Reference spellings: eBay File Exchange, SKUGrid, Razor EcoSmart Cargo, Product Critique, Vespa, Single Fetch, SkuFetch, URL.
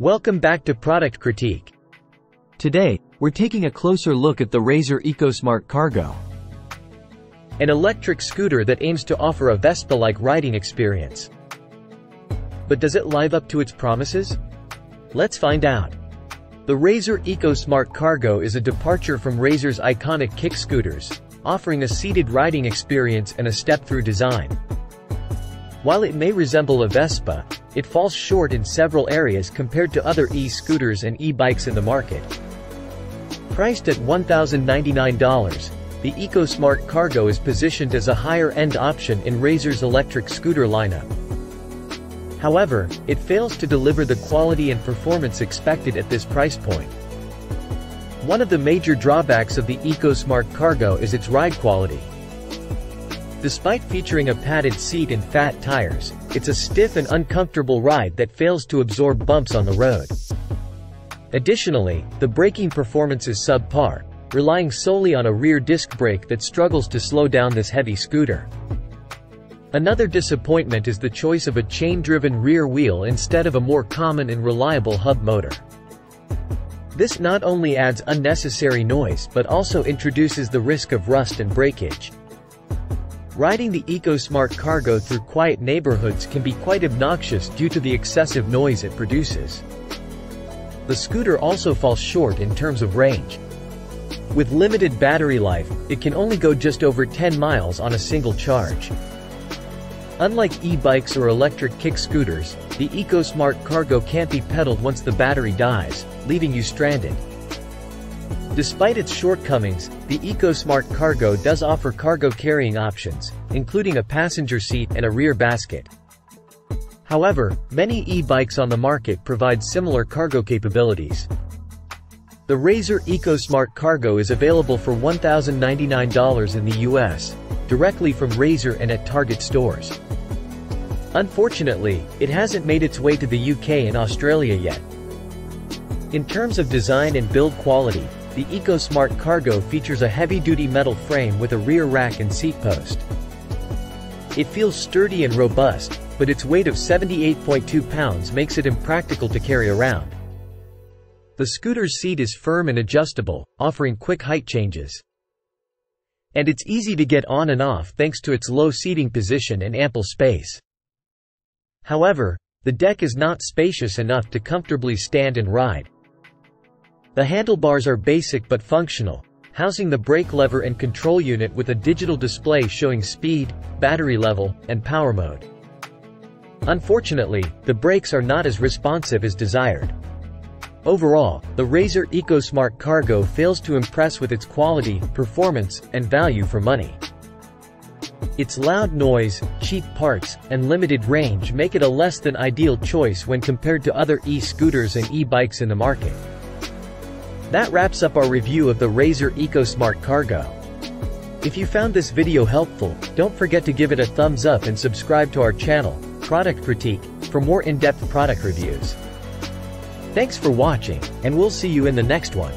Welcome back to Product Critique. Today, we're taking a closer look at the Razor EcoSmart Cargo, an electric scooter that aims to offer a Vespa-like riding experience. But does it live up to its promises? Let's find out. The Razor EcoSmart Cargo is a departure from Razor's iconic kick scooters, offering a seated riding experience and a step-through design. While it may resemble a Vespa, it falls short in several areas compared to other e-scooters and e-bikes in the market. Priced at $1,099, the EcoSmart Cargo is positioned as a higher-end option in Razor's electric scooter lineup. However, it fails to deliver the quality and performance expected at this price point. One of the major drawbacks of the EcoSmart Cargo is its ride quality. Despite featuring a padded seat and fat tires, it's a stiff and uncomfortable ride that fails to absorb bumps on the road. Additionally, the braking performance is subpar, relying solely on a rear disc brake that struggles to slow down this heavy scooter. Another disappointment is the choice of a chain-driven rear wheel instead of a more common and reliable hub motor. This not only adds unnecessary noise but also introduces the risk of rust and breakage. Riding the EcoSmart Cargo through quiet neighborhoods can be quite obnoxious due to the excessive noise it produces. The scooter also falls short in terms of range. With limited battery life, it can only go just over 10 miles on a single charge. Unlike e-bikes or electric kick scooters, the EcoSmart Cargo can't be pedaled once the battery dies, leaving you stranded. Despite its shortcomings, the EcoSmart Cargo does offer cargo carrying options, including a passenger seat and a rear basket. However, many e-bikes on the market provide similar cargo capabilities. The Razor EcoSmart Cargo is available for $1,099 in the US, directly from Razor and at Target stores. Unfortunately, it hasn't made its way to the UK and Australia yet. In terms of design and build quality, the EcoSmart Cargo features a heavy-duty metal frame with a rear rack and seat post. It feels sturdy and robust, but its weight of 78.2 pounds makes it impractical to carry around. The scooter's seat is firm and adjustable, offering quick height changes. And it's easy to get on and off thanks to its low seating position and ample space. However, the deck is not spacious enough to comfortably stand and ride. The handlebars are basic but functional, housing the brake lever and control unit with a digital display showing speed, battery level, and power mode. Unfortunately, the brakes are not as responsive as desired. Overall, the Razor EcoSmart Cargo fails to impress with its quality, performance, and value for money. Its loud noise, cheap parts, and limited range make it a less than ideal choice when compared to other e-scooters and e-bikes in the market. That wraps up our review of the Razor EcoSmart Cargo. If you found this video helpful, don't forget to give it a thumbs up and subscribe to our channel, Product Critique, for more in-depth product reviews. Thanks for watching, and we'll see you in the next one.